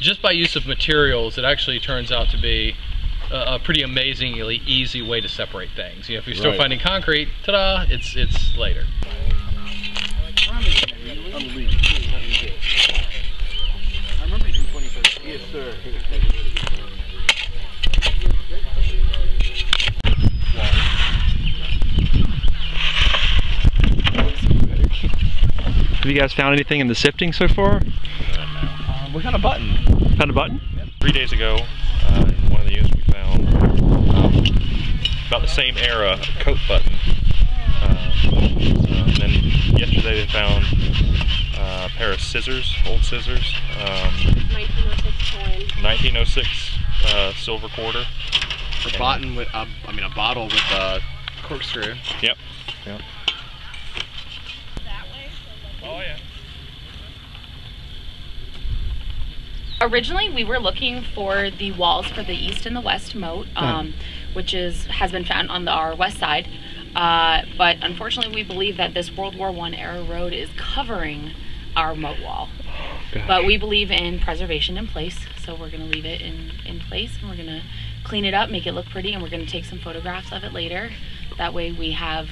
just by use of materials, it actually turns out to be a pretty amazingly easy way to separate things. You know, if you're still finding concrete, ta-da, it's later. I remember you from 21st. Yes, sir. Have you guys found anything in the sifting so far? We found a button. Found a button? Yep. 3 days ago, in one of the units we found about the same era, a coat button. And then yesterday they found a pair of scissors, old scissors. 1906 coin. 1906 silver quarter. A button with, I mean, a bottle with a corkscrew. Yep. Yep. That way. Oh yeah. Originally, we were looking for the walls for the east and the west moat, which has been found on our west side. But unfortunately, we believe that this World War I era road is covering our moat wall. Oh, but we believe in preservation in place, so we're going to leave it in place, and we're going to clean it up, make it look pretty, and we're going to take some photographs of it later. That way we have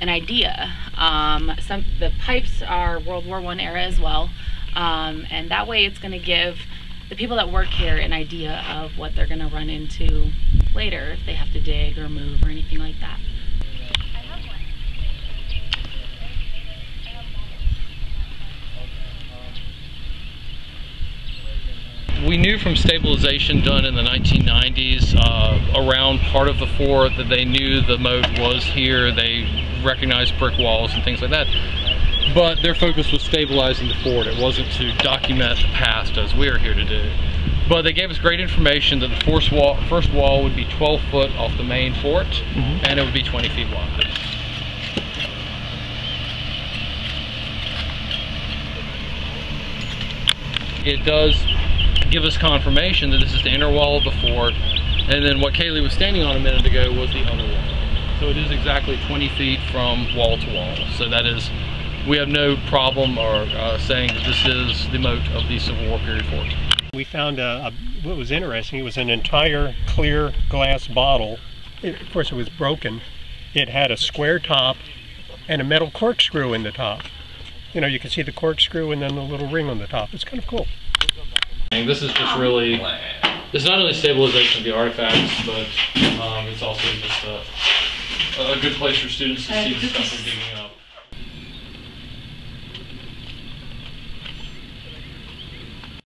an idea. The pipes are World War I era as well. And that way it's going to give the people that work here an idea of what they're going to run into later if they have to dig or move or anything like that. We knew from stabilization done in the 1990s around part of the fort that they knew the moat was here. They recognized brick walls and things like that. But their focus was stabilizing the fort. It wasn't to document the past as we are here to do. But they gave us great information that the first wall would be 12 foot off the main fort, and it would be 20 feet wide. It does give us confirmation that this is the inner wall of the fort, and then what Kaylee was standing on a minute ago was the other wall. So it is exactly 20 feet from wall to wall. So that is, we have no problem or saying that this is the moat of the Civil War period fort. We found what was interesting, it was an entire clear glass bottle. Of course, it was broken. It had a square top and a metal corkscrew in the top. You know, you can see the corkscrew and then the little ring on the top. It's kind of cool. And this is just really, it's not only stabilization of the artifacts, but it's also just a good place for students to see the stuff they're digging up.